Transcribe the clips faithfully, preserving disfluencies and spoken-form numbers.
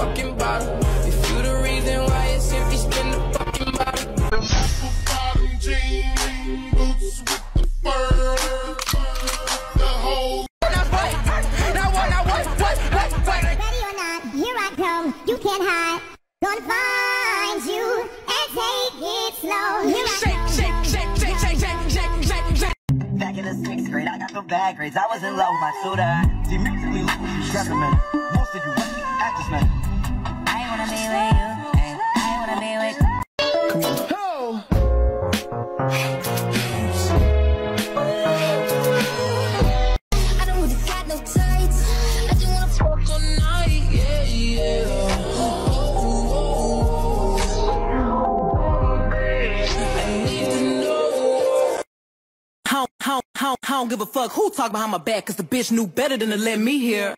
fucking bottle. If you the reason why it's empty, spin the fucking bottle. Apple bottom jean, boots with the fur. The whole. Now what? Now what? Now what? What? What? What? Ready or not, here I come. You can't hide. Gonna find you and take it slow. Here I come. Back in the sixth grade, I got some bad grades. I was in love with my soda. See, musically, look what you strapping, man. Most of you actors, man. I ain't wanna be with you. I ain't wanna be with you. Come on. Oh. I don't really got no tights. I just wanna fuck all night. Yeah, yeah. Oh, oh, oh. I need to know. I don't, I, don't, I don't give a fuck who talk behind my back, cause the bitch knew better than to let me hear.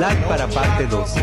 Like para parte dos.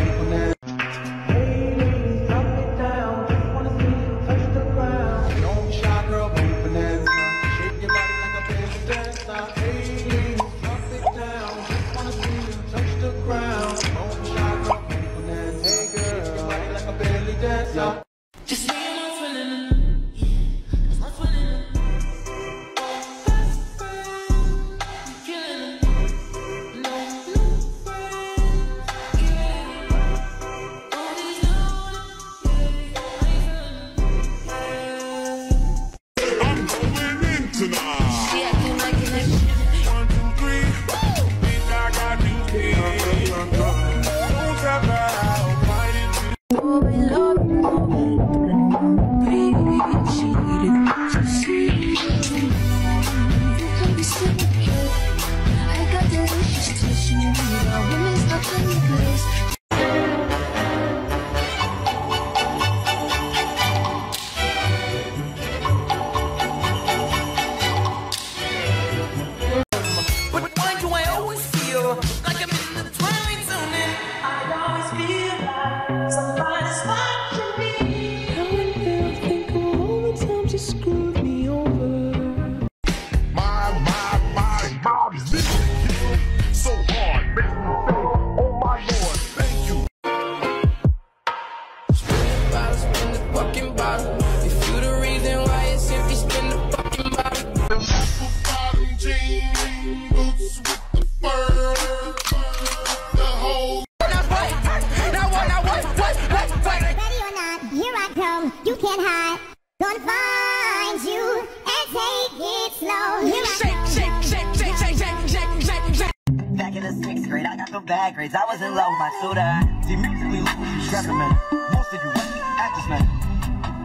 Bad grades, I was in love with my soda. See, musically, look what you strapping, man. Most of you actors, man.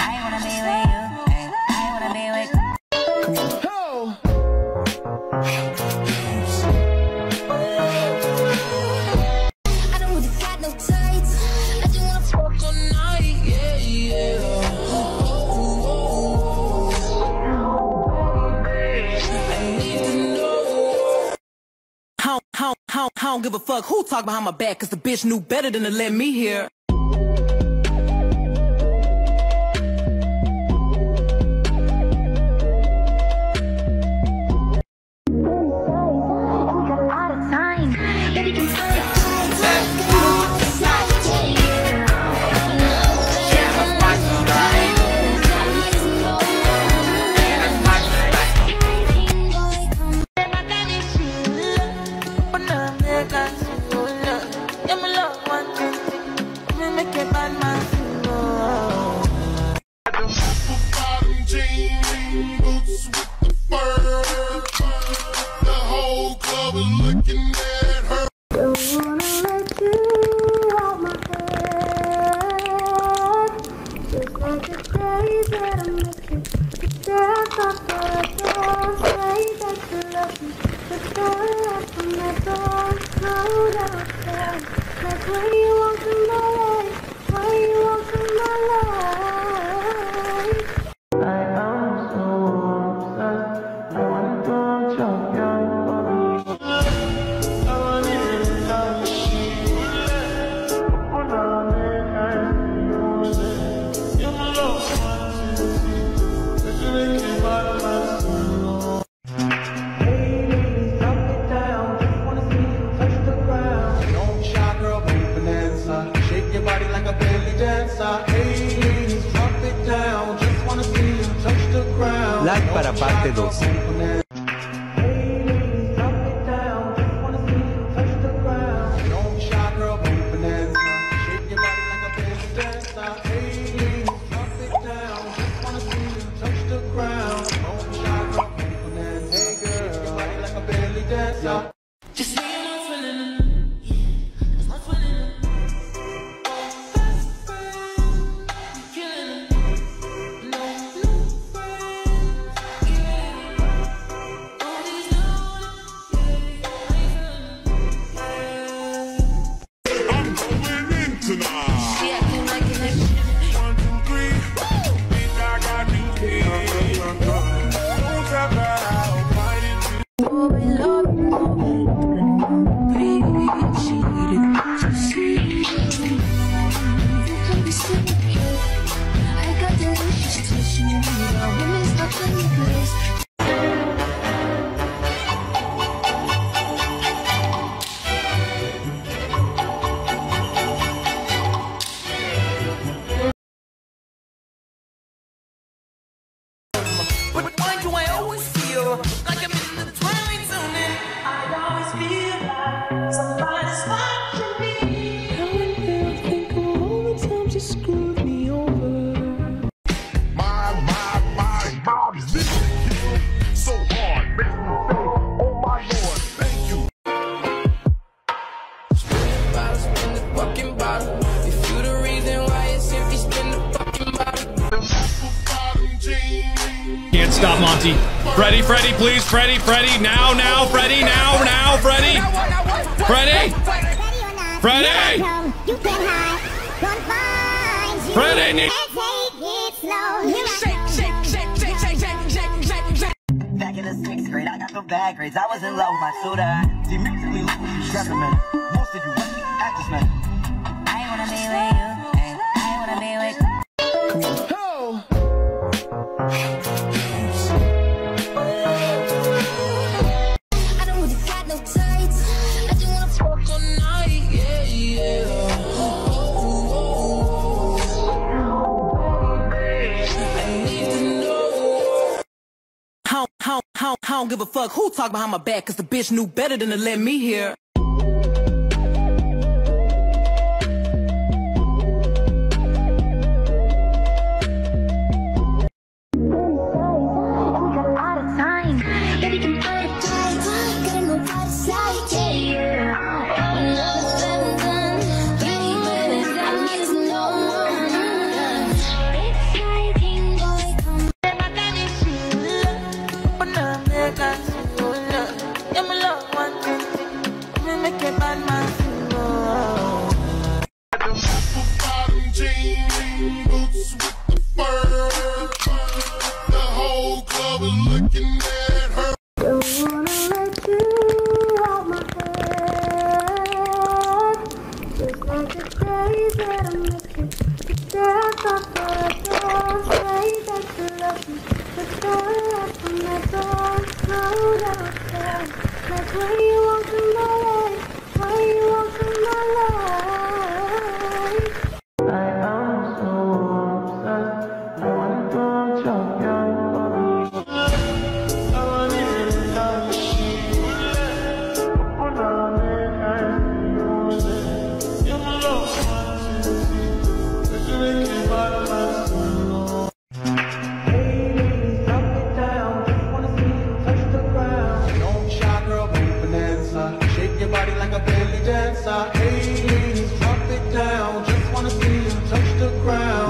I ain't wanna be with you. I ain't wanna be with you. Come on. Oh. I don't really got no tights. I just wanna fuck all night. Yeah, yeah. Oh, oh, oh, oh. I need to know. I don't, I, don't, I, don't, I don't give a fuck who talk behind my back, cause the bitch knew better than to let me hear. Like para parte dos. Can't stop Monty. Freddy, Freddy, please, Freddy, Freddy, now, now, Freddy, now, now, Freddy. Freddy. Freddy. Freddy. Back in the sixth grade, I got some bad grades. I was in love with my soda. See, musically, look what you strapping, man. Most of you actors, man. I wanna be with you. I wanna be with you. Come on. I don't give a fuck who talk behind my back, cause the bitch knew better than to let me hear.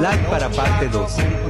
Like para parte dos.